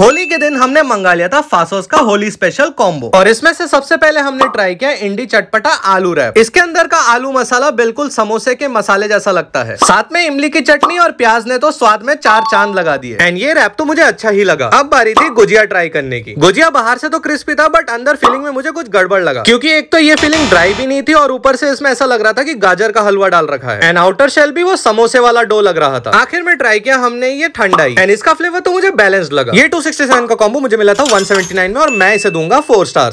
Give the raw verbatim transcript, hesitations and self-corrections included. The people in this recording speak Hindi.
होली के दिन हमने मंगा लिया था फासोस का होली स्पेशल कॉम्बो और इसमें से सबसे पहले हमने ट्राई किया इंडी चटपटा आलू रैप। इसके अंदर का आलू मसाला बिल्कुल समोसे के मसाले जैसा लगता है, साथ में इमली की चटनी और प्याज ने तो स्वाद में चार चांद लगा दिए। एंड ये रैप तो मुझे अच्छा ही लगा। अब बारी थी गुजिया ट्राई करने की। गुजिया बाहर से तो क्रिस्पी था बट अंदर फीलिंग में मुझे कुछ गड़बड़ लगा, क्योंकि एक तो ये फीलिंग ड्राई भी नहीं थी और ऊपर से इसमें ऐसा लग रहा था कि गाजर का हलवा डाल रखा है। एंड आउटर शेल भी वो समोसे वाला डो लग रहा था। आखिर में ट्राई किया हमने ये ठंडाई एंड इसका फ्लेवर तो मुझे बैलेंस लगा। ये टू सिक्सटी सेवन का कॉम्बो मुझे मिला था वन सेवेंटी नाइन में और मैं इसे दूंगा फोर स्टार।